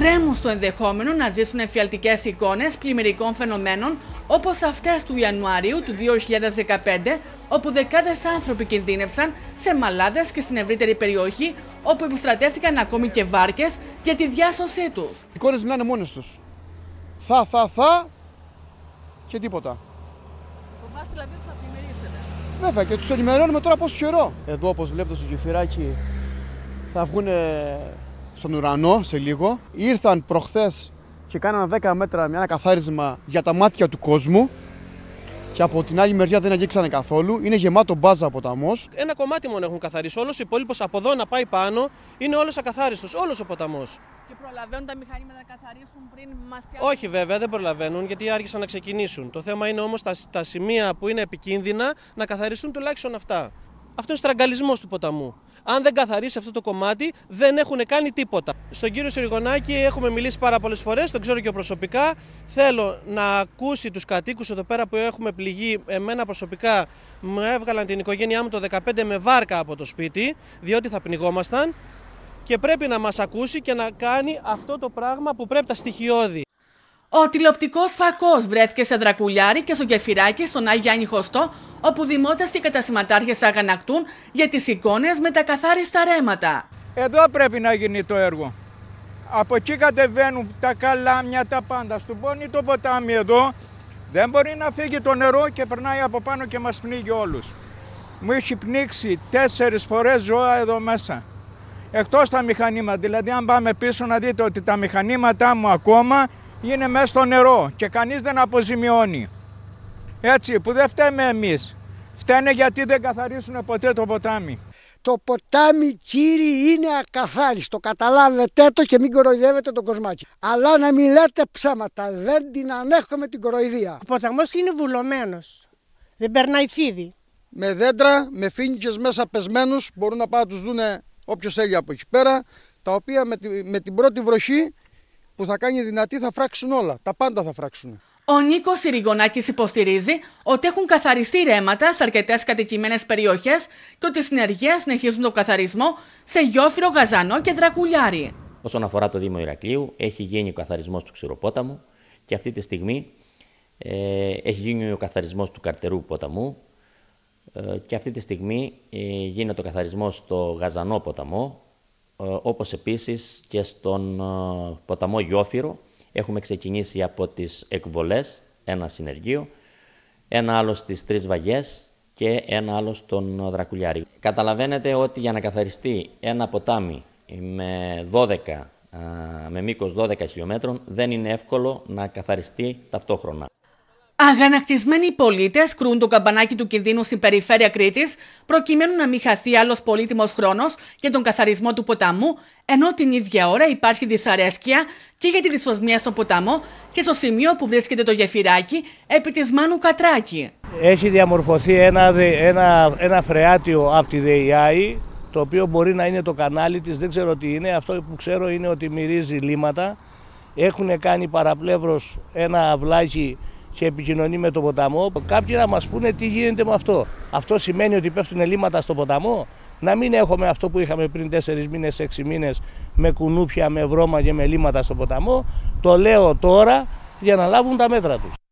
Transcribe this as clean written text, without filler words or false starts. τρέμουν στο ενδεχόμενο να ζήσουν εμφιαλτικές εικόνες πλημμυρικών φαινομένων όπως αυτές του Ιανουαρίου του 2015, όπου δεκάδες άνθρωποι κινδύνευσαν σε μαλάδες και στην ευρύτερη περιοχή, όπου επιστρατεύτηκαν ακόμη και βάρκες για τη διάσωσή τους. Οι εικόνες μιλάνε μόνες τους. Θα και τίποτα. Φοβάστε δηλαδή ότι θα πλημμυρίσετε? Βέβαια, και τους ενημερώνουμε τώρα πόσο καιρό. Εδώ όπως βλέπετε στο γεφυράκι θα βγουν στον ουρανό σε λίγο. Ήρθαν προχθές και κάνανε 10 μέτρα μια καθάρισμα για τα μάτια του κόσμου και από την άλλη μεριά δεν αγγίξανε καθόλου. Είναι γεμάτο μπάζα ποταμός. Ένα κομμάτι μόνο έχουν καθαρίσει. Όλος ο υπόλοιπος από εδώ να πάει πάνω είναι όλος ακαθάριστος, όλος ο ποταμός. Και προλαβαίνουν τα μηχανήματα να καθαρίσουν πριν μας πιάσουν? Όχι, βέβαια, δεν προλαβαίνουν γιατί άρχισαν να ξεκινήσουν. Το θέμα είναι όμως τα σημεία που είναι επικίνδυνα να καθαριστούν τουλάχιστον αυτά. Αυτό είναι στραγγαλισμός του ποταμού. Αν δεν καθαρίσει αυτό το κομμάτι, δεν έχουν κάνει τίποτα. Στον κύριο Ριγωνάκη έχουμε μιλήσει πάρα πολλές φορές, τον ξέρω και προσωπικά. Θέλω να ακούσει τους κατοίκους εδώ πέρα που έχουμε πληγεί. Εμένα προσωπικά μου έβγαλαν την οικογένειά μου το 2015 με βάρκα από το σπίτι, διότι θα πνιγόμασταν. Και πρέπει να μας ακούσει και να κάνει αυτό το πράγμα που πρέπει, τα στοιχειώδη. Ο τηλεοπτικός φακός βρέθηκε σε Δρακουλιάρη και στο γεφυράκι στον Άγιο Γιάννη Χωστό, όπου δημότες και κατασηματάρχες αγανακτούν για τις εικόνες με τα καθάριστα ρέματα. Εδώ πρέπει να γίνει το έργο. Από εκεί κατεβαίνουν τα καλάμια, τα πάντα. Στον πόνι το ποτάμι εδώ δεν μπορεί να φύγει το νερό και περνάει από πάνω και μας πνίγει όλους. Μου έχει πνίξει 4 φορές ζώα εδώ μέσα. Εκτός τα μηχανήματα, δηλαδή αν πάμε πίσω να δείτε ότι τα μηχανήματά μου ακόμα είναι μέσα στο νερό και κανείς δεν αποζημιώνει. Έτσι, που δεν φταίμε εμείς. Φταίνε γιατί δεν καθαρίσουν ποτέ το ποτάμι. Το ποτάμι, κύριοι, είναι ακαθάριστο. Καταλάβετε το και μην κοροϊδεύετε τον κοσμάκι. Αλλά να μην λέτε ψέματα. Δεν την ανέχομαι την κοροϊδία. Ο ποταμός είναι βουλωμένος. Δεν περνάει φίδι. Με δέντρα, με φοίνικες μέσα πεσμένους, μπορούν να πάνε να τους δούνε όποιος θέλει από εκεί πέρα, τα οποία με την πρώτη βροχή που θα κάνει δυνατή θα φράξουν όλα. Τα πάντα θα φράξουν. Ο Νίκος Ριγωνάκης υποστηρίζει ότι έχουν καθαριστεί ρέματα σε αρκετές κατοικημένες περιοχές και ότι οι συνεργεία συνεχίζουν τον καθαρισμό σε Γιώφυρο, Γαζανό και Δρακουλιάρη. Όσον αφορά το Δήμο Ηρακλείου, έχει γίνει ο καθαρισμός του Ξυροπόταμου και αυτή τη στιγμή έχει γίνει ο καθαρισμός του Καρτερού Ποταμού και αυτή τη στιγμή γίνεται ο καθαρισμός στο Γαζανό Ποταμό, όπως επίσης και στον ποταμό Γιώφυρο. Έχουμε ξεκινήσει από τις εκβολές, ένα συνεργείο, ένα άλλο στις 3 βαγιές και ένα άλλο στον Δρακουλιάρη. Καταλαβαίνετε ότι για να καθαριστεί ένα ποτάμι με μήκος 12 χιλιόμετρων δεν είναι εύκολο να καθαριστεί ταυτόχρονα. Αγανακτισμένοι πολίτες κρούν το καμπανάκι του κινδύνου στην περιφέρεια Κρήτης, προκειμένου να μην χαθεί άλλος πολύτιμος χρόνος για τον καθαρισμό του ποταμού, ενώ την ίδια ώρα υπάρχει δυσαρέσκεια και για τη δυσοσμία στο ποταμό και στο σημείο που βρίσκεται το γεφυράκι επί της Μάνου Κατράκη. Έχει διαμορφωθεί ένα φρεάτιο από τη ΔΕΗ, το οποίο μπορεί να είναι το κανάλι της, δεν ξέρω τι είναι. Αυτό που ξέρω είναι ότι μυρίζει λίματα. Έχουν κάνει παραπλεύρος ένα αυλάκι και επικοινωνεί με τον ποταμό. Κάποιοι να μας πούνε τι γίνεται με αυτό. Αυτό σημαίνει ότι πέφτουν λίματα στον ποταμό? Να μην έχουμε αυτό που είχαμε πριν 4 μήνες, 6 μήνες, με κουνούπια, με βρώμα και με λίματα στον ποταμό. Το λέω τώρα για να λάβουν τα μέτρα τους.